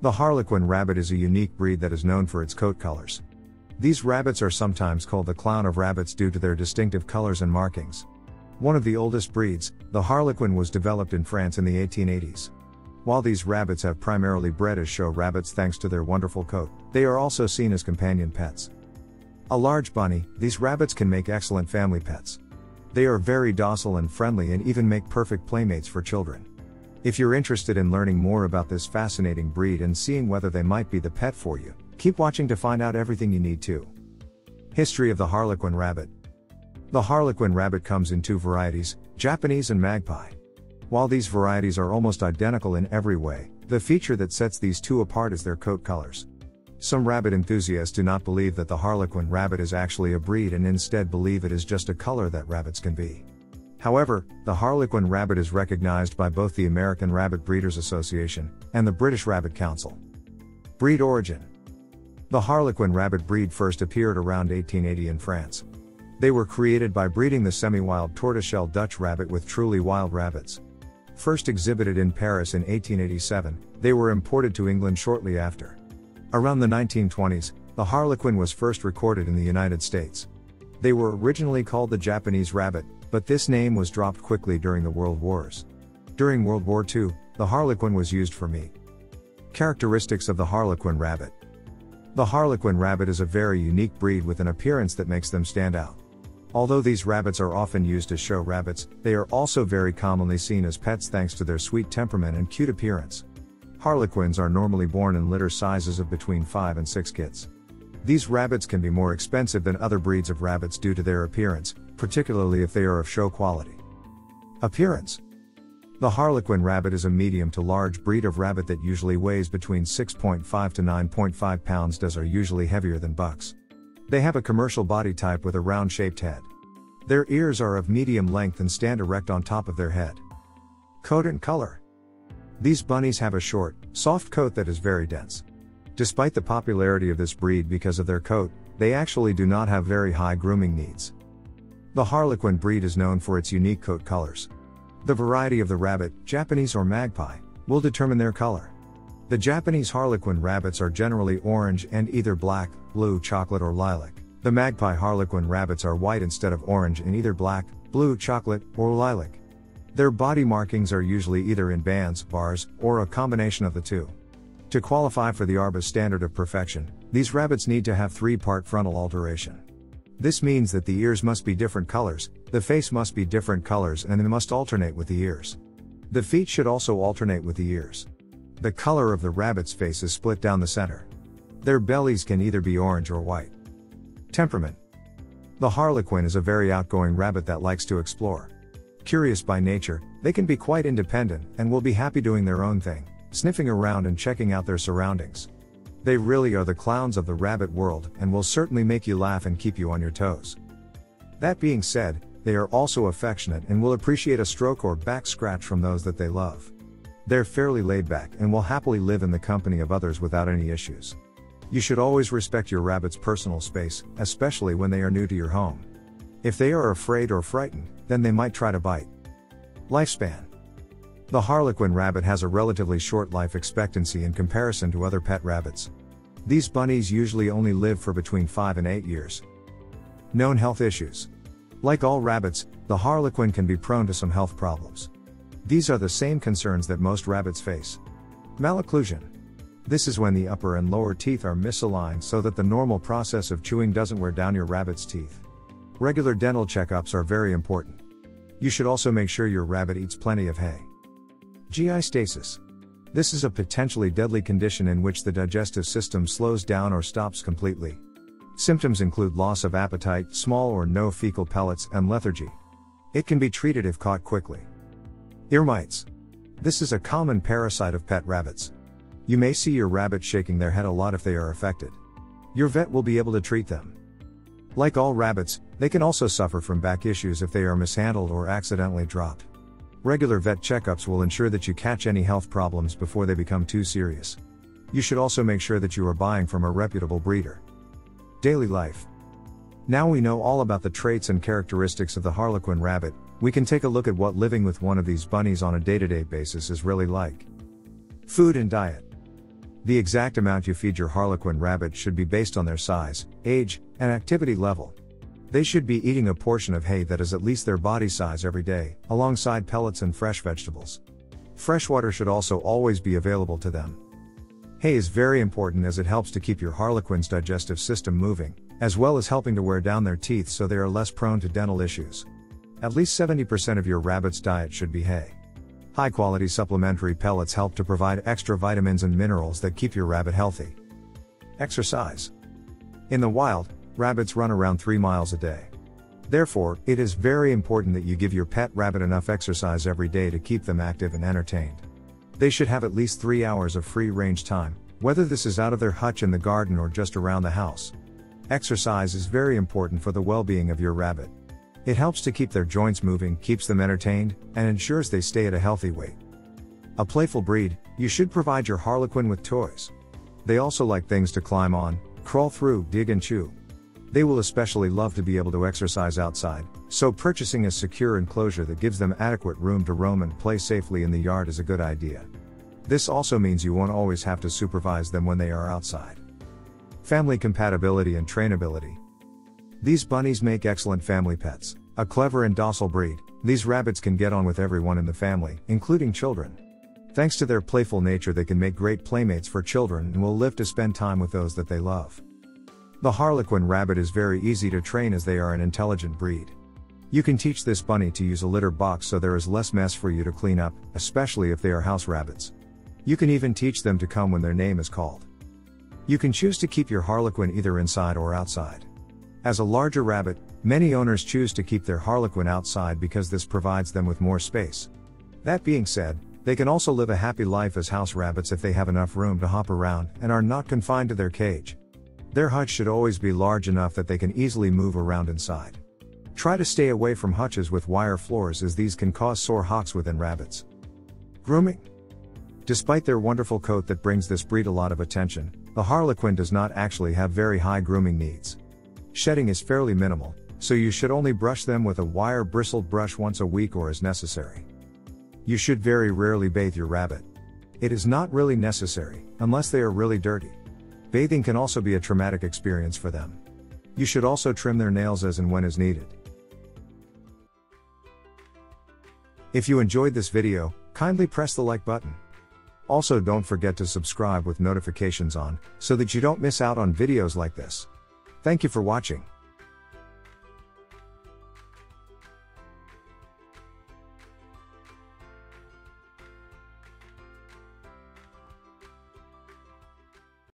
The Harlequin rabbit is a unique breed that is known for its coat colors. These rabbits are sometimes called the clown of rabbits due to their distinctive colors and markings. One of the oldest breeds, the Harlequin was developed in France in the 1880s. While these rabbits have primarily bred as show rabbits thanks to their wonderful coat, they are also seen as companion pets. A large bunny, these rabbits can make excellent family pets. They are very docile and friendly and even make perfect playmates for children. If you're interested in learning more about this fascinating breed and seeing whether they might be the pet for you, keep watching to find out everything you need to. History of the Harlequin rabbit. The Harlequin rabbit comes in two varieties, Japanese and Magpie. While these varieties are almost identical in every way, the feature that sets these two apart is their coat colors. Some rabbit enthusiasts do not believe that the Harlequin rabbit is actually a breed and instead believe it is just a color that rabbits can be. However, the Harlequin rabbit is recognized by both the American Rabbit Breeders Association and the British Rabbit Council. Breed origin. The Harlequin rabbit breed first appeared around 1880 in France. They were created by breeding the semi-wild tortoiseshell Dutch rabbit with truly wild rabbits. First exhibited in Paris in 1887, they were imported to England shortly after. Around the 1920s, the Harlequin was first recorded in the United States. They were originally called the Japanese rabbit, but this name was dropped quickly during the World Wars. During World War II, the Harlequin was used for meat. Characteristics of the Harlequin rabbit. The Harlequin rabbit is a very unique breed with an appearance that makes them stand out. Although these rabbits are often used as show rabbits, they are also very commonly seen as pets thanks to their sweet temperament and cute appearance. Harlequins are normally born in litter sizes of between 5 and 6 kits. These rabbits can be more expensive than other breeds of rabbits due to their appearance, particularly if they are of show quality. Appearance. The Harlequin rabbit is a medium to large breed of rabbit that usually weighs between 6.5 to 9.5 pounds and are usually heavier than bucks. They have a commercial body type with a round-shaped head. Their ears are of medium length and stand erect on top of their head. Coat and color. These bunnies have a short, soft coat that is very dense. Despite the popularity of this breed because of their coat, they actually do not have very high grooming needs. The Harlequin breed is known for its unique coat colors. The variety of the rabbit, Japanese or Magpie, will determine their color. The Japanese Harlequin rabbits are generally orange and either black, blue, chocolate or lilac. The Magpie Harlequin rabbits are white instead of orange and either black, blue, chocolate, or lilac. Their body markings are usually either in bands, bars, or a combination of the two. To qualify for the ARBA standard of perfection, these rabbits need to have three-part frontal alteration. This means that the ears must be different colors, the face must be different colors and they must alternate with the ears. The feet should also alternate with the ears. The color of the rabbit's face is split down the center. Their bellies can either be orange or white. Temperament. The Harlequin is a very outgoing rabbit that likes to explore. Curious by nature, they can be quite independent and will be happy doing their own thing, sniffing around and checking out their surroundings. They really are the clowns of the rabbit world and will certainly make you laugh and keep you on your toes. That being said, they are also affectionate and will appreciate a stroke or back scratch from those that they love. They're fairly laid back and will happily live in the company of others without any issues. You should always respect your rabbit's personal space, especially when they are new to your home. If they are afraid or frightened, then they might try to bite. Lifespan. The Harlequin rabbit has a relatively short life expectancy in comparison to other pet rabbits. These bunnies usually only live for between 5 and 8 years. Known health issues. Like all rabbits, the Harlequin can be prone to some health problems. These are the same concerns that most rabbits face. Malocclusion. This is when the upper and lower teeth are misaligned so that the normal process of chewing doesn't wear down your rabbit's teeth. Regular dental checkups are very important. You should also make sure your rabbit eats plenty of hay. GI stasis. This is a potentially deadly condition in which the digestive system slows down or stops completely. Symptoms include loss of appetite, small or no fecal pellets, and lethargy. It can be treated if caught quickly. Ear mites. This is a common parasite of pet rabbits. You may see your rabbit shaking their head a lot if they are affected. Your vet will be able to treat them. Like all rabbits, they can also suffer from back issues if they are mishandled or accidentally dropped. Regular vet checkups will ensure that you catch any health problems before they become too serious. You should also make sure that you are buying from a reputable breeder. Daily life. Now we know all about the traits and characteristics of the Harlequin rabbit, we can take a look at what living with one of these bunnies on a day-to-day basis is really like. Food and diet. The exact amount you feed your Harlequin rabbit should be based on their size, age, and activity level. They should be eating a portion of hay that is at least their body size every day, alongside pellets and fresh vegetables. Fresh water should also always be available to them. Hay is very important as it helps to keep your Harlequin's digestive system moving, as well as helping to wear down their teeth so they are less prone to dental issues. At least 70% of your rabbit's diet should be hay. High-quality supplementary pellets help to provide extra vitamins and minerals that keep your rabbit healthy. Exercise. In the wild, rabbits run around 3 miles a day. Therefore, it is very important that you give your pet rabbit enough exercise every day to keep them active and entertained. They should have at least 3 hours of free-range time, whether this is out of their hutch in the garden or just around the house. Exercise is very important for the well-being of your rabbit. It helps to keep their joints moving, keeps them entertained, and ensures they stay at a healthy weight. A playful breed, you should provide your Harlequin with toys. They also like things to climb on, crawl through, dig and chew. They will especially love to be able to exercise outside, so purchasing a secure enclosure that gives them adequate room to roam and play safely in the yard is a good idea. This also means you won't always have to supervise them when they are outside. Family compatibility and trainability. These bunnies make excellent family pets. A clever and docile breed, these rabbits can get on with everyone in the family, including children. Thanks to their playful nature, they can make great playmates for children and will live to spend time with those that they love. The Harlequin rabbit is very easy to train as they are an intelligent breed. You can teach this bunny to use a litter box so there is less mess for you to clean up, especially if they are house rabbits. You can even teach them to come when their name is called. You can choose to keep your Harlequin either inside or outside. As a larger rabbit, many owners choose to keep their Harlequin outside because this provides them with more space. That being said, they can also live a happy life as house rabbits if they have enough room to hop around and are not confined to their cage. Their hutch should always be large enough that they can easily move around inside. Try to stay away from hutches with wire floors as these can cause sore hocks within rabbits. Grooming. Despite their wonderful coat that brings this breed a lot of attention, the Harlequin does not actually have very high grooming needs. Shedding is fairly minimal, so you should only brush them with a wire bristled brush once a week or as necessary. You should very rarely bathe your rabbit. It is not really necessary, unless they are really dirty. Bathing can also be a traumatic experience for them. You should also trim their nails as and when is needed. If you enjoyed this video, kindly press the like button. Also, don't forget to subscribe with notifications on, so that you don't miss out on videos like this. Thank you for watching.